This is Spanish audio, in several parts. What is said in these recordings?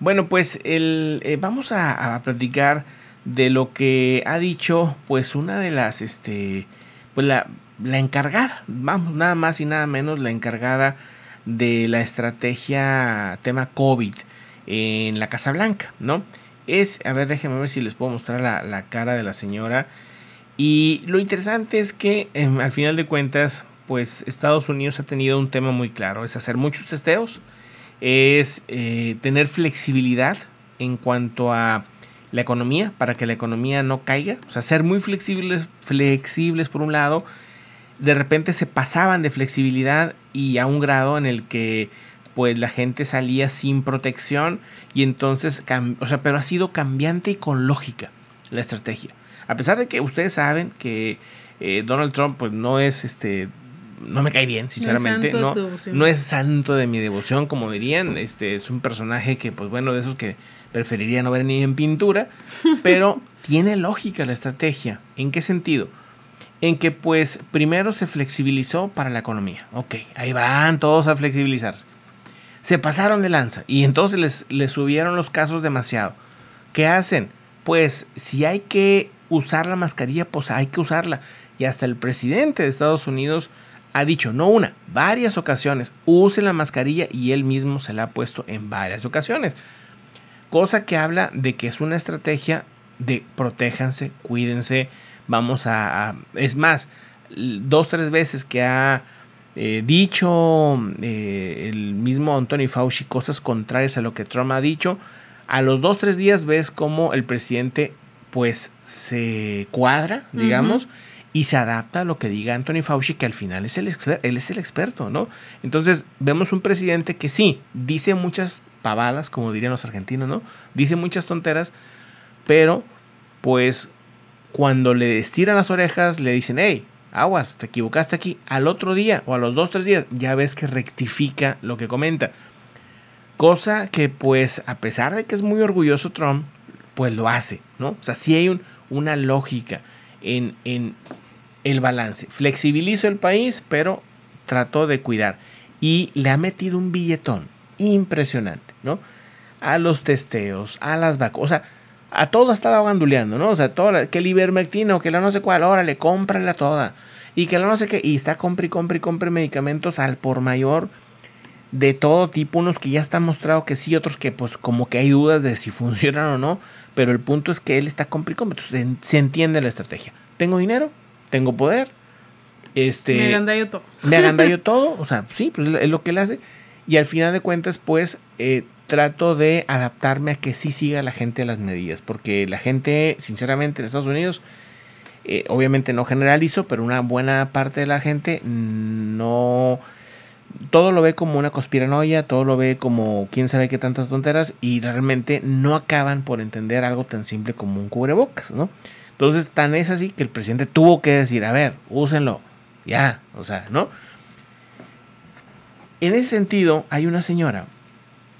Bueno, pues vamos a platicar de lo que ha dicho pues una de las, pues la encargada, vamos, nada más y nada menos la encargada de la estrategia tema COVID en la Casa Blanca, ¿no? A ver, déjenme ver si les puedo mostrar la cara de la señora. Y lo interesante es que al final de cuentas, pues Estados Unidos ha tenido un tema muy claro, es hacer muchos testeos, es tener flexibilidad en cuanto a la economía, para que la economía no caiga, o sea, ser muy flexibles por un lado. De repente se pasaban de flexibilidad y a un grado en el que pues la gente salía sin protección y entonces, o sea, pero ha sido cambiante y con lógica la estrategia. A pesar de que ustedes saben que Donald Trump pues no es no me cae bien, sinceramente, no es santo de mi devoción, como dirían, es un personaje que pues bueno, de esos que preferiría no ver ni en pintura, pero tiene lógica la estrategia. ¿En qué sentido? En que pues primero se flexibilizó para la economía. Ok, ahí van todos a flexibilizarse. Se pasaron de lanza y entonces les subieron los casos demasiado. ¿Qué hacen? Pues si hay que usar la mascarilla, pues hay que usarla. Y hasta el presidente de Estados Unidos ha dicho, no una, varias ocasiones, use la mascarilla, y él mismo se la ha puesto en varias ocasiones. Cosa que habla de que es una estrategia de protéjanse, cuídense. Vamos es más, 2 o 3 veces que ha dicho el mismo Anthony Fauci cosas contrarias a lo que Trump ha dicho. A los 2 o 3 días ves cómo el presidente pues se cuadra, digamos, y se adapta a lo que diga Anthony Fauci, que al final es él es el experto, ¿no? Entonces vemos un presidente que sí, dice muchas pavadas, como dirían los argentinos, ¿no? Dice muchas tonteras, pero pues cuando le estiran las orejas, le dicen, hey, aguas, te equivocaste aquí. Al otro día o a los 2 o 3 días, ya ves que rectifica lo que comenta. Cosa que, pues, a pesar de que es muy orgulloso Trump, pues lo hace, ¿no? O sea, sí hay una lógica en el balance. Flexibilizó el país, pero trató de cuidar. Y le ha metido un billetón impresionante, ¿no? A los testeos, a las vacunas, o sea, a todo estaba banduleando, ¿no? O sea, que el ivermectina o que la no sé cuál, órale, cómprala toda. Y que la no sé qué, y está compre medicamentos al por mayor de todo tipo, unos que ya están mostrados que sí, otros que pues como que hay dudas de si funcionan o no, pero el punto es que él está compre. Entonces se entiende la estrategia. Tengo dinero, tengo poder, me agandallo todo. Me agandallo todo, o sea, sí, pues es lo que él hace. Y al final de cuentas, pues, trato de adaptarme a que sí siga la gente las medidas. Porque la gente, sinceramente, en Estados Unidos, obviamente no generalizo, pero una buena parte de la gente no... Todo lo ve como una conspiranoia, todo lo ve como quién sabe qué tantas tonteras, y realmente no acaban por entender algo tan simple como un cubrebocas, ¿no? Entonces, tan es así que el presidente tuvo que decir, a ver, úsenlo, ya, o sea, ¿no? En ese sentido, hay una señora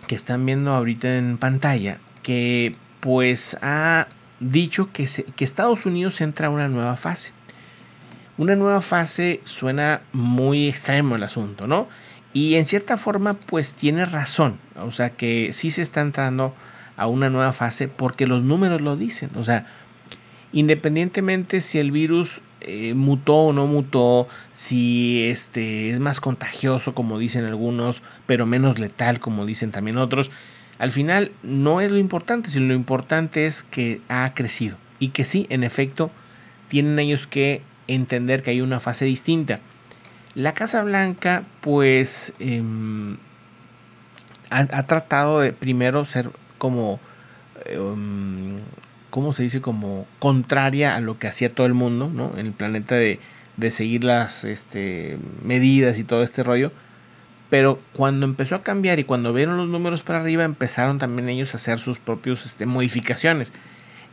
que están viendo ahorita en pantalla que pues ha dicho que Estados Unidos entra a una nueva fase. Una nueva fase suena muy extremo el asunto, ¿no? Y en cierta forma pues tiene razón. O sea que sí se está entrando a una nueva fase porque los números lo dicen. O sea, independientemente si el virus... mutó o no mutó, si es más contagioso como dicen algunos, pero menos letal como dicen también otros, al final no es lo importante, sino lo importante es que ha crecido y que sí, en efecto, tienen ellos que entender que hay una fase distinta. La Casa Blanca pues ha tratado de primero ser como... ¿cómo se dice? Como contraria a lo que hacía todo el mundo, ¿no? En el planeta de seguir las medidas y todo este rollo. Pero cuando empezó a cambiar y cuando vieron los números para arriba, empezaron también ellos a hacer sus propios modificaciones.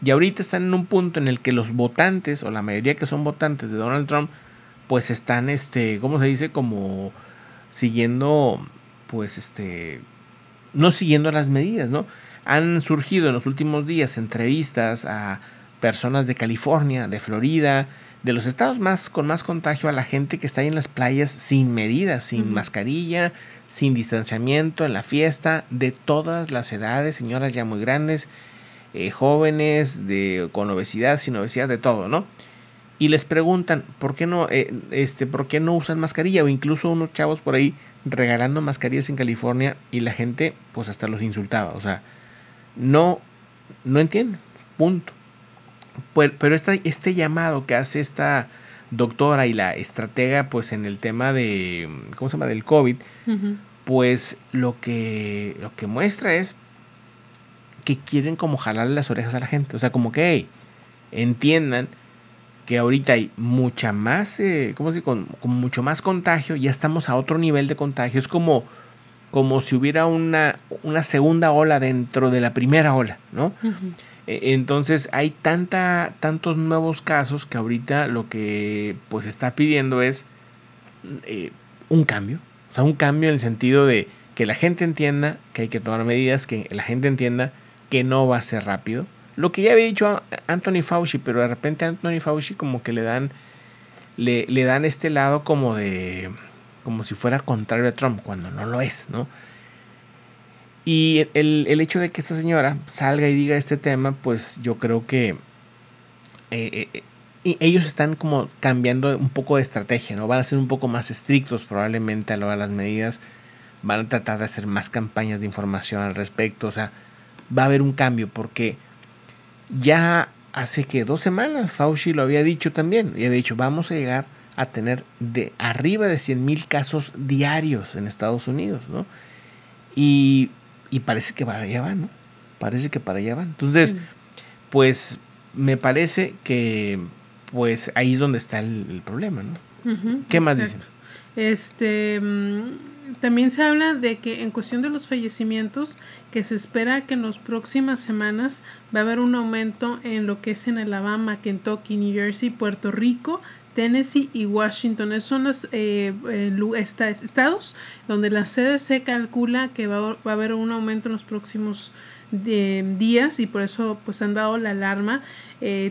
Y ahorita están en un punto en el que los votantes, o la mayoría que son votantes de Donald Trump, pues están, ¿cómo se dice? Como siguiendo, pues, no siguiendo las medidas, ¿no? Han surgido en los últimos días entrevistas a personas de California, de Florida, de los estados con más contagio a la gente que está ahí en las playas sin medidas, sin mascarilla, sin distanciamiento, en la fiesta, de todas las edades, señoras ya muy grandes, jóvenes, con obesidad, sin obesidad, de todo, ¿no? Y les preguntan, ¿por qué no usan mascarilla? O incluso unos chavos por ahí regalando mascarillas en California y la gente pues hasta los insultaba. O sea, no entienden, punto. Pero este llamado que hace esta doctora y la estratega pues en el tema de, ¿cómo se llama?, del COVID, pues lo que muestra es que quieren como jalarle las orejas a la gente. O sea, como que hey, entiendan que ahorita hay mucha más, con mucho más contagio, ya estamos a otro nivel de contagio. Es como si hubiera una segunda ola dentro de la primera ola, ¿no? Entonces hay tantos nuevos casos que ahorita lo que pues está pidiendo es un cambio. O sea, un cambio en el sentido de que la gente entienda que hay que tomar medidas, que la gente entienda que no va a ser rápido. Lo que ya había dicho Anthony Fauci, pero de repente a Anthony Fauci como que le dan este lado como si fuera contrario a Trump, cuando no lo es, ¿no? Y el hecho de que esta señora salga y diga este tema, pues yo creo que ellos están como cambiando un poco de estrategia, ¿no? Van a ser un poco más estrictos probablemente a lo de las medidas, van a tratar de hacer más campañas de información al respecto. O sea, va a haber un cambio, porque ya hace que 2 semanas Fauci lo había dicho también, y había dicho vamos a llegar a tener de arriba de 100,000 casos diarios en Estados Unidos, ¿no? Y parece que para allá van, ¿no? Parece que para allá van. Entonces, pues me parece que pues ahí es donde está el problema, ¿no? ¿Qué más dicen? También se habla de que en cuestión de los fallecimientos, que se espera que en las próximas semanas va a haber un aumento en lo que es en Alabama, Kentucky, New Jersey, Puerto Rico, Tennessee y Washington. Esos son los estados donde la CDC calcula que va a haber un aumento en los próximos días, y por eso pues han dado la alarma.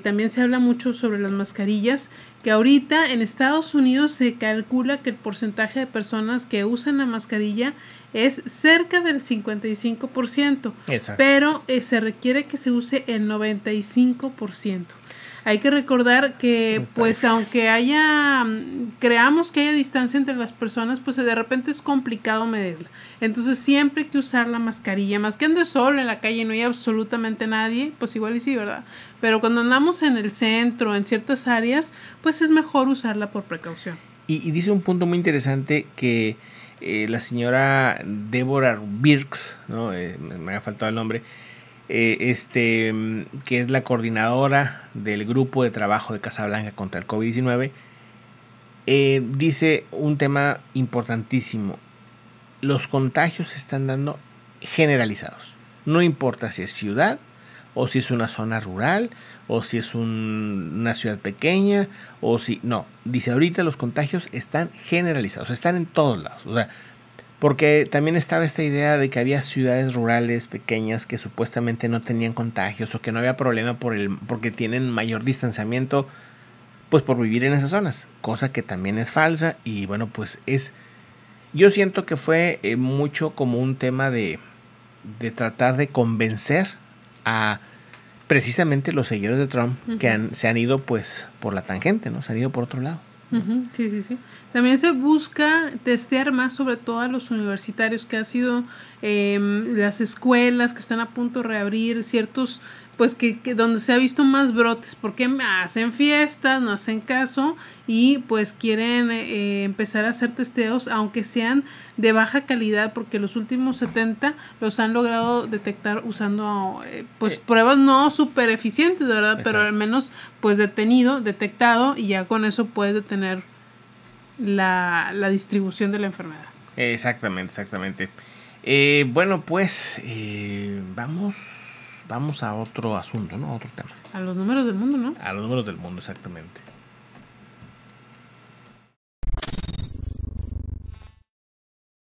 También se habla mucho sobre las mascarillas, que ahorita en Estados Unidos se calcula que el porcentaje de personas que usan la mascarilla es cerca del 55%. Exacto. Pero se requiere que se use el 95%. Hay que recordar que, pues, aunque creamos que haya distancia entre las personas, pues de repente es complicado medirla. Entonces, siempre hay que usar la mascarilla. Más que ande solo en la calle y no hay absolutamente nadie, pues igual y sí, ¿verdad? Pero cuando andamos en el centro, en ciertas áreas, pues es mejor usarla por precaución. Y dice un punto muy interesante que la señora Deborah Birx, ¿no? Me ha faltado el nombre, que es la coordinadora del grupo de trabajo de Casa Blanca contra el COVID-19, dice un tema importantísimo. Los contagios se están dando generalizados. No importa si es ciudad, o si es una zona rural, o si es una ciudad pequeña, o si... No, dice ahorita los contagios están generalizados, están en todos lados. O sea, porque también estaba esta idea de que había ciudades rurales pequeñas que supuestamente no tenían contagios, o que no había problema porque tienen mayor distanciamiento pues por vivir en esas zonas, cosa que también es falsa. Y bueno, pues yo siento que fue mucho como un tema de tratar de convencer a precisamente los seguidores de Trump que se han ido pues por la tangente, ¿no? Se han ido por otro lado. Sí. También se busca testear más, sobre todo a los universitarios, que han sido las escuelas que están a punto de reabrir, ciertos, pues que donde se ha visto más brotes, porque hacen fiestas, no hacen caso, y pues quieren empezar a hacer testeos, aunque sean de baja calidad, porque los últimos 70 los han logrado detectar usando pruebas no súper eficientes, de verdad, pero al menos pues detectado, y ya con eso puedes detener la distribución de la enfermedad. Exactamente. Bueno, pues vamos a otro asunto, ¿no? A otro tema. A los números del mundo, ¿no? A los números del mundo, exactamente.